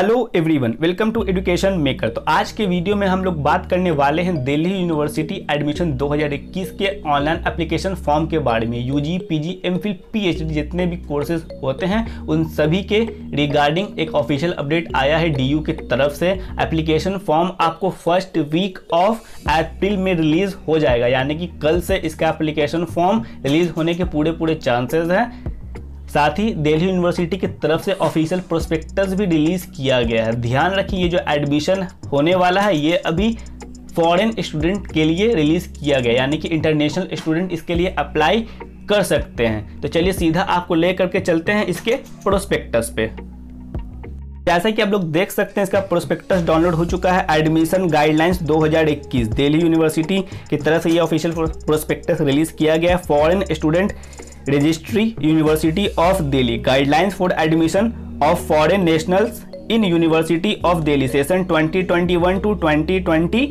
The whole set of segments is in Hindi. Hello everyone, welcome to education maker. तो आज के वीडियो में हम लोग बात करने वाले हैं दिल्ली यूनिवर्सिटी एडमिशन 2021 के ऑनलाइन एप्लीकेशन फॉर्म के बारे में। यूजी, पीजी, एमफिल, पीएचडी जितने भी कोर्सेज होते हैं उन सभी के रिगार्डिंग एक ऑफिशियल अपडेट आया है डीयू की तरफ से। एप्लीकेशन फॉर्म आपको फर्स्ट वीक ऑफ अप्रैल में रिलीज हो जाएगा, यानी कि कल से इसका एप्लीकेशन फॉर्म रिलीज होने के पूरे चांसेज हैं। साथ ही दिल्ली यूनिवर्सिटी की तरफ से ऑफिशियल प्रोस्पेक्टस भी रिलीज़ किया गया है। ध्यान रखिए, ये जो एडमिशन होने वाला है ये अभी फॉरेन स्टूडेंट के लिए रिलीज़ किया गया, यानी कि इंटरनेशनल स्टूडेंट इसके लिए अप्लाई कर सकते हैं। तो चलिए सीधा आपको ले करके चलते हैं इसके प्रोस्पेक्टस पे। जैसा कि आप लोग देख सकते हैं इसका प्रोस्पेक्टस डाउनलोड हो चुका है। एडमिशन गाइडलाइंस 2021 दिल्ली यूनिवर्सिटी की तरफ से ये ऑफिशियल प्रोस्पेक्टस रिलीज़ किया गया है। Foreign student registry university of Delhi guidelines for admission of foreign nationals in university of Delhi session 2021 to 2022।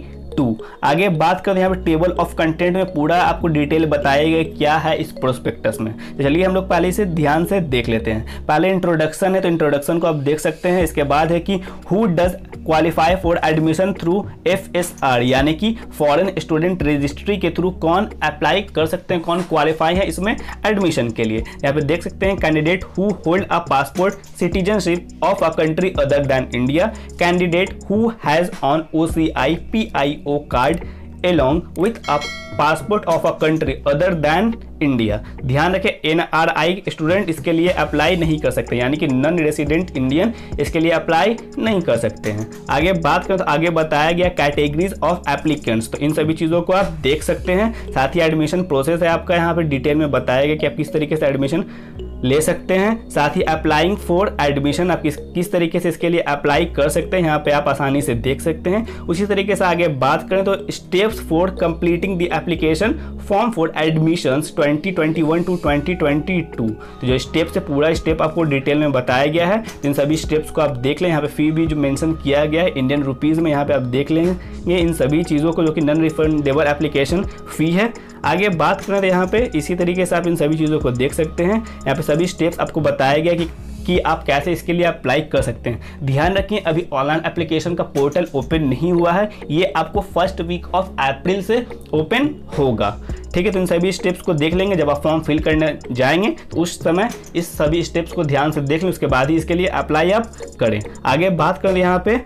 आगे बात करें, यहाँ पर टेबल ऑफ कंटेंट में पूरा आपको डिटेल बताया गया क्या है इस प्रोस्पेक्टस में। तो चलिए हम लोग पहले इसे ध्यान से देख लेते हैं। पहले इंट्रोडक्शन है, तो इंट्रोडक्शन को आप देख सकते हैं। इसके बाद है कि who does qualify for admission through FSR, यानी कि फॉरेन स्टूडेंट रजिस्ट्री के थ्रू कौन अप्लाई कर सकते हैं, कौन क्वालिफाई है इसमें एडमिशन के लिए। यहाँ पे देख सकते हैं candidate who hold a passport citizenship of a country other than India, candidate who has on OCI PIO card along with a passport of a country other than India। ध्यान रखें, NRI स्टूडेंट इसके लिए अप्लाई नहीं कर सकते, यानी कि नॉन रेसिडेंट इंडियन इसके लिए अप्लाई नहीं कर सकते हैं। आगे बात करें तो आगे बताया गया कैटेगरीज ऑफ एप्लीकेंट्स, तो इन सभी चीज़ों को आप देख सकते हैं। साथ ही एडमिशन प्रोसेस है आपका, यहाँ पर डिटेल में बताया गया कि आप किस तरीके से एडमिशन ले सकते हैं। साथ ही अप्लाइंग फॉर एडमिशन, आप किस तरीके से इसके लिए अप्लाई कर सकते हैं, यहाँ पे आप आसानी से देख सकते हैं। उसी तरीके से आगे बात करें तो steps for completing the application form for admissions 2021 to 2022, तो जो स्टेप्स है पूरा स्टेप आपको डिटेल में बताया गया है। इन सभी स्टेप्स को आप देख लें। यहाँ पे फी भी जो मेंशन किया गया है इंडियन रुपीज़ में, यहाँ पे आप देख लेंगे इन सभी चीज़ों को, जो कि नॉन रिफंडेबल एप्लीकेशन फ़ी है। आगे बात करें तो यहाँ पे इसी तरीके से आप इन सभी चीज़ों को देख सकते हैं। यहाँ पे सभी स्टेप्स आपको बताया गया कि आप कैसे इसके लिए अप्लाई कर सकते हैं। ध्यान रखिए, अभी ऑनलाइन एप्लीकेशन का पोर्टल ओपन नहीं हुआ है, ये आपको फर्स्ट वीक ऑफ अप्रैल से ओपन होगा। ठीक है, तो इन सभी स्टेप्स को देख लेंगे जब आप फॉर्म फिल करने जाएंगे, तो उस समय इस सभी स्टेप्स को ध्यान से देख लें, उसके बाद ही इसके लिए अप्लाई आप करें। आगे बात करें, यहाँ पर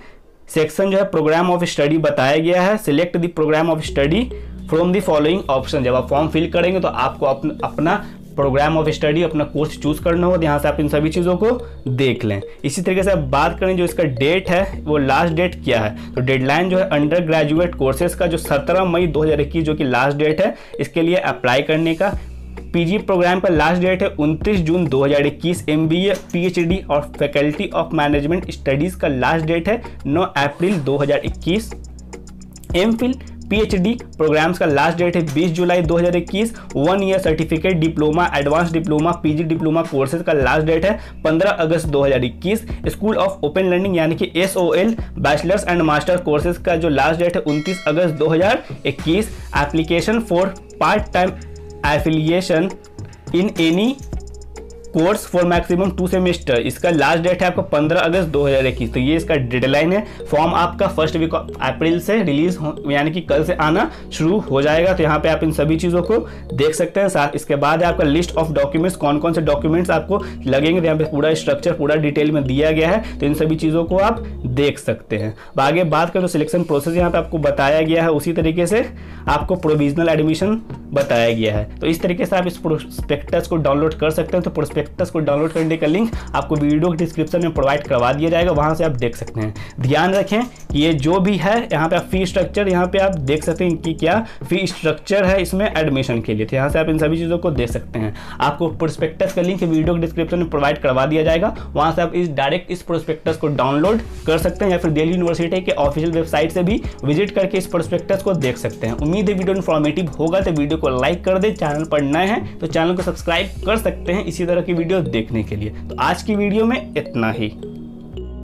सेक्शन जो है प्रोग्राम ऑफ स्टडी बताया गया है। Select the programme of study from the following option, जब आप फॉर्म फिल करेंगे तो आपको अपना प्रोग्राम ऑफ स्टडी, अपना कोर्स चूज करना होगा। यहाँ से आप इन सभी चीज़ों को देख लें। इसी तरीके से आप बात करें जो इसका डेट है वो लास्ट डेट क्या है, तो डेडलाइन जो है अंडर ग्रेजुएट कोर्सेज का जो 17 मई 2021 जो कि लास्ट डेट है इसके लिए अप्लाई करने का। पीजी प्रोग्राम का लास्ट डेट है 29 जून 2021। MBA, PhD और फैकल्टी ऑफ मैनेजमेंट स्टडीज़ का लास्ट डेट है 9 अप्रैल 2021। MPhil PhD प्रोग्राम्स का लास्ट डेट है 20 July 2021। 1 year certificate diploma, advance diploma, PG diploma courses का लास्ट डेट है 15 अगस्त 2021। स्कूल ऑफ ओपन लर्निंग यानी कि SOL bachelors and master courses का जो लास्ट डेट है 29 अगस्त 2021। Application for part time affiliation in any course for maximum 2 semester, इसका लास्ट डेट है आपका 15 अगस्त 2021। तो ये इसका डेडलाइन है। फॉर्म आपका फर्स्ट वीक ऑफ अप्रैल से रिलीज हो, यानी कि कल से आना शुरू हो जाएगा। तो यहाँ पे आप इन सभी चीज़ों को देख सकते हैं। साथ इसके बाद है आपका लिस्ट ऑफ डॉक्यूमेंट्स, कौन कौन से डॉक्यूमेंट्स आपको लगेंगे, तो यहाँ पे पूरा स्ट्रक्चर पूरा डिटेल में दिया गया है। तो इन सभी चीज़ों को आप देख सकते हैं। आगे बात करें तो सिलेक्शन प्रोसेस यहाँ पर आपको बताया गया है। उसी तरीके से आपको प्रोविजनल एडमिशन बताया गया है। तो इस तरीके से आप इस प्रोस्पेक्टस को डाउनलोड कर सकते हैं। तो प्रोस्पेक्टस को डाउनलोड करने का लिंक आपको वीडियो के डिस्क्रिप्शन में प्रोवाइड करवा दिया जाएगा, वहां से आप देख सकते हैं। ध्यान रखें, ये जो भी है यहाँ पे आप फी स्ट्रक्चर, यहाँ पे आप देख सकते हैं कि क्या फी स्ट्रक्चर है इसमें एडमिशन के लिए। तो यहाँ से आप इन सभी चीज़ों को देख सकते हैं। आपको प्रोस्पेक्टस का लिंक वीडियो के डिस्क्रिप्शन में प्रोवाइड करवा दिया जाएगा, वहाँ से आप डायरेक्ट इस प्रोस्पेक्टस को डाउनलोड कर सकते हैं, या फिर दिल्ली यूनिवर्सिटी के ऑफिशियल वेबसाइट से भी विजिट करके इस प्रोस्पेक्टस को देख सकते हैं। उम्मीद है वीडियो इन्फॉर्मेटिव होगा, तो वीडियो को लाइक कर दे। चैनल पर नए हैं तो चैनल को सब्सक्राइब कर सकते हैं इसी तरह की वीडियो देखने के लिए। तो आज की वीडियो में इतना ही।